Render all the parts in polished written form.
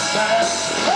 success.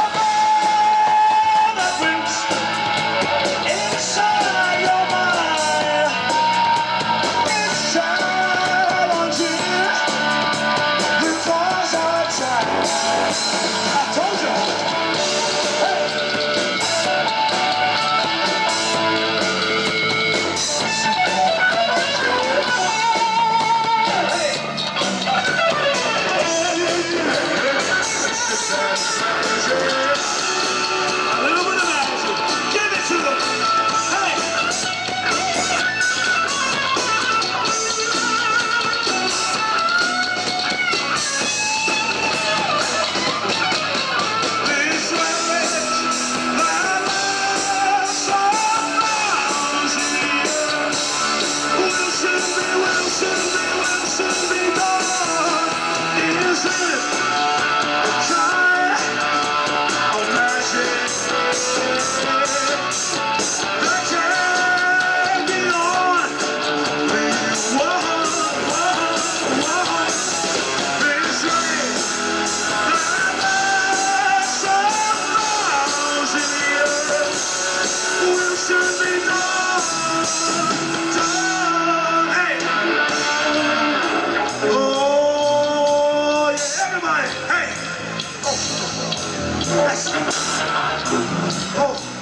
Oh!